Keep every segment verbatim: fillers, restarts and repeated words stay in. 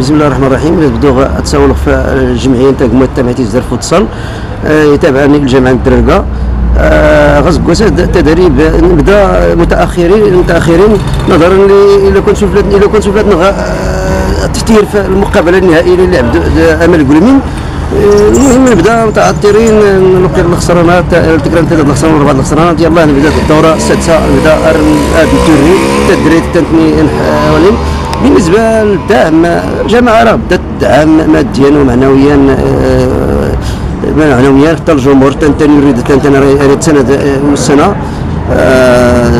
بسم الله الرحمن الرحيم. إلا بدو تسولق في الجمعيه نتاع تكمات تماعيت زرف وتصل يتابعني الجامعه الدرقه غصب قسد التدريب نبدا متاخرين متاخرين نظرا الى كنت شوف الى كنت شوف التتير في المقابله النهائيه اللي لعب امل قلمين. المهم نبدا متعطرين نقير الخسرانات تقريبا ثلاثه الخسرانات اربعه الخسرانات. يلاه نبدا في الدوره السادسه نبدا هاد التوري التدريب الثاني ولي بالنسبه للدعم جماعه راه بدات تدعم ماديا ومعنويا معنويا حتى الجمهور تنتني يريد تنتني اريد سند والسنه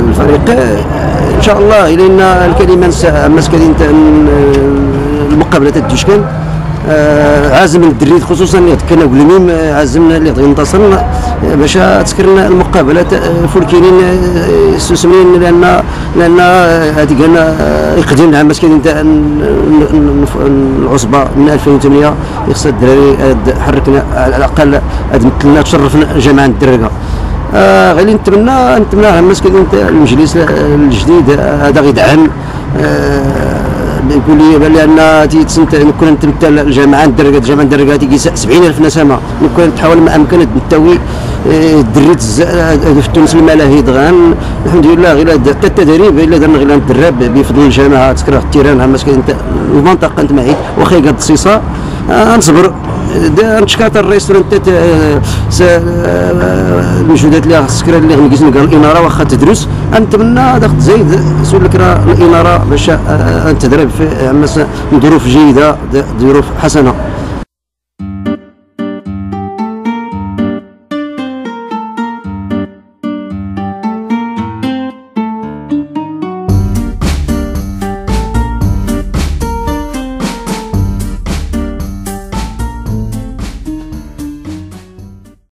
الفريق ان شاء الله الى ان الكلمه مس كاين المقابله تاع الدشكل عازم الدريد خصوصا اللي كنا قلميم عازمنا اللي غينتصرنا باش تسكرنا المقابله فولكينين سوسمين لان لان هذيك انا يقدم لها مسكين تاع العصبه من ألفين وثمانية يخص الدراري حركنا على الاقل تمثلنا تشرفنا جماعه الدراري. آه غير اللي نتمنى نتمنى مسكين تاع المجلس الجديد هذا غيدعم يقول لي لان كنا نتمثل الجامعه الدرقه الجامعه الدرقه تيجي سبعين ألف نسمه كنا نتحاول ما امكن نتوي دريت في تونس الملاهي دغان الحمد لله غير حتى التدريب الا درنا غير نتدرب بفضل الجامعه تكره التيران مسكين المنطقه انت معي واخا قد الصيصه نصبر نشكر الرئيس تاع المجهودات اللي السكره اللي غنقيس نقال الاناره واخا تدرس نتمنى داخت زايد سولك راه الاناره باش تدرب في ظروف جيده ظروف حسنه.